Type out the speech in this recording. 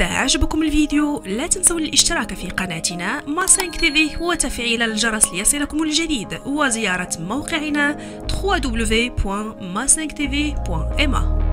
إذا عجبكم الفيديو لا تنسوا الاشتراك في قناتنا ma5tv وتفعيل الجرس ليصلكم الجديد وزيارة موقعنا www.ma5tv.ma.